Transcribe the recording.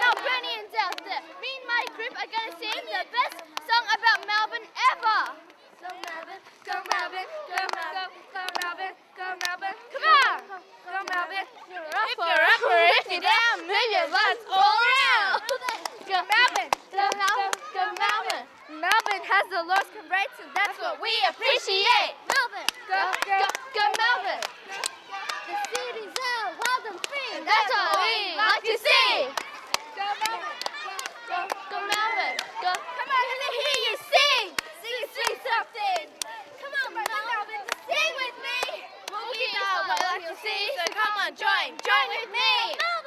Melbournians out there. Me and my group are going to sing the best song about Melbourne ever. Go Melbourne, go Melbourne, go Melbourne, go Melbourne, go Melbourne. Come on! Go Melbourne. If you're up or if you're down, move your butts all around. Go Melbourne, go Melbourne, go Melbourne. Melbourne has the lowest crime rates, and that's what we appreciate. Melbourne, go, go, go Melbourne. The cities are wild and free, and that's what we like to see. Go Melbourne, go, go Melbourne, go. Come on, let me hear you sing. Sing, sing something. Come on, Melbourne, sing with me. We'll get our way like you see, so come on, join with me.